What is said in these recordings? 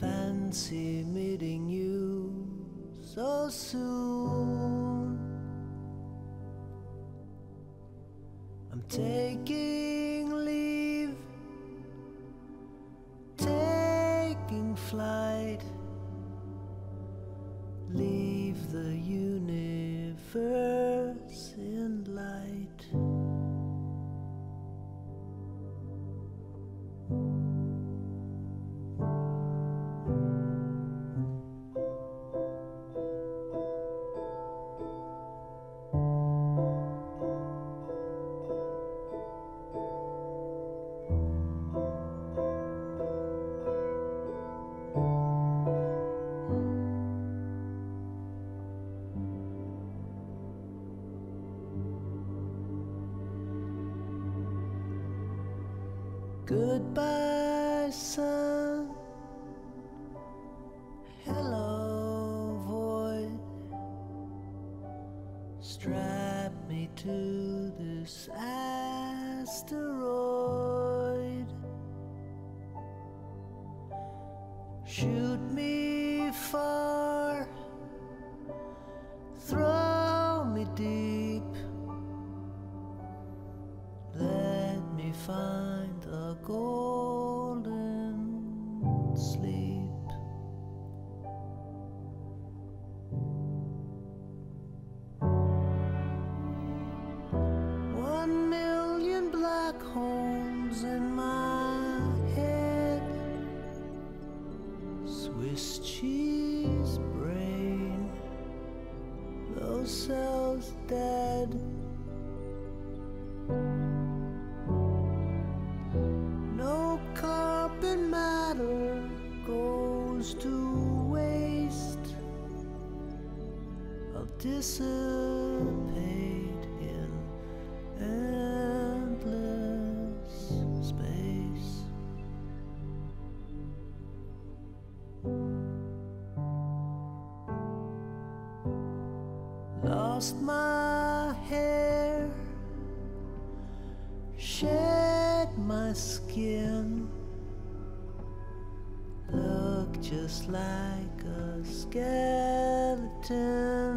fancy meeting you so soon. I'm taking leave, taking flight, leave the universe in light. Goodbye, sun. Hello, void. Strap me to this asteroid. Shoot me far, throw me deep. Let me find a golden sleep. One 1,000,000 black holes in my head, Swiss cheese brain, those cells dead. To waste, I'll dissipate in endless space. Lost my hair, shed my skin, look just like a skeleton.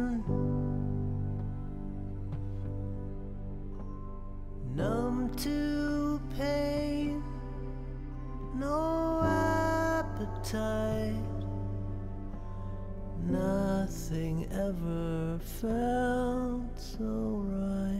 Numb to pain, no appetite, nothing ever felt so right.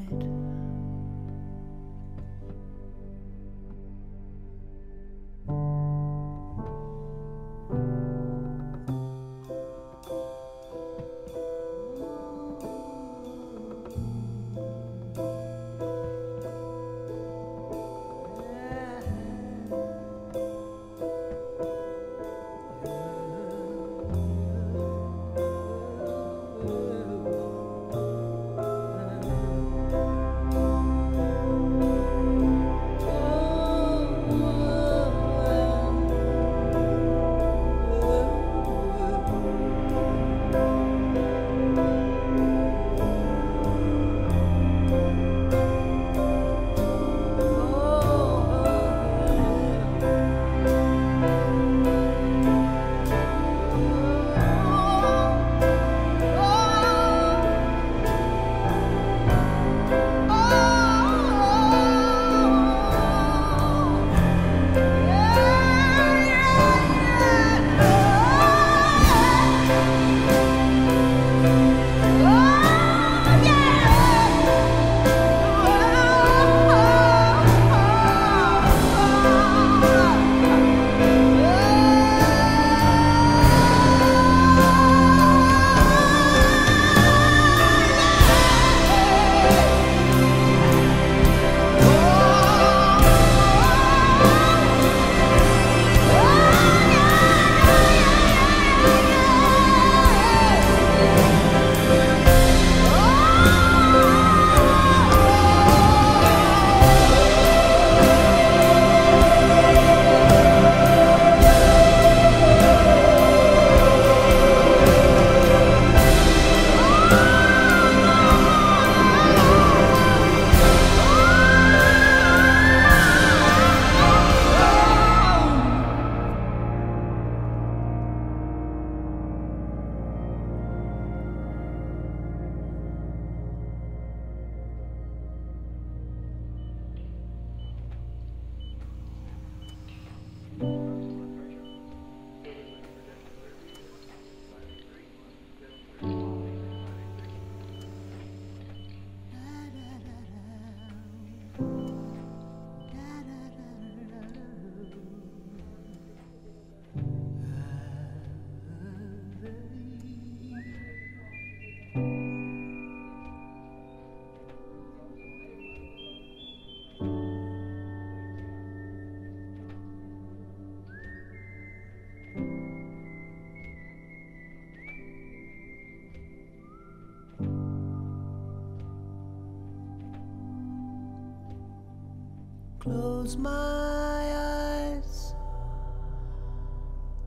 close my eyes,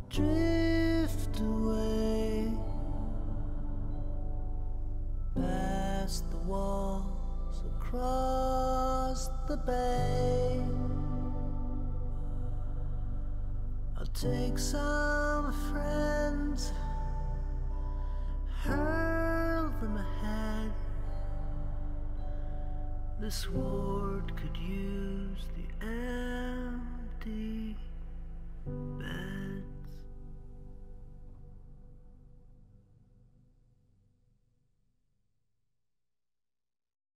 drift away past the walls, across the bay. I'll take some friends, hurl them ahead. This world could use the end.